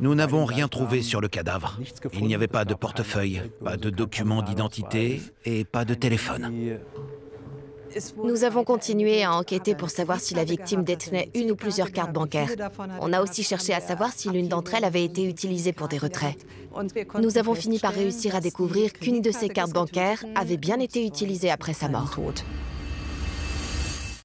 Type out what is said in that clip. Nous n'avons rien trouvé sur le cadavre. Il n'y avait pas de portefeuille, pas de document d'identité et pas de téléphone. Nous avons continué à enquêter pour savoir si la victime détenait une ou plusieurs cartes bancaires. On a aussi cherché à savoir si l'une d'entre elles avait été utilisée pour des retraits. Nous avons fini par réussir à découvrir qu'une de ces cartes bancaires avait bien été utilisée après sa mort.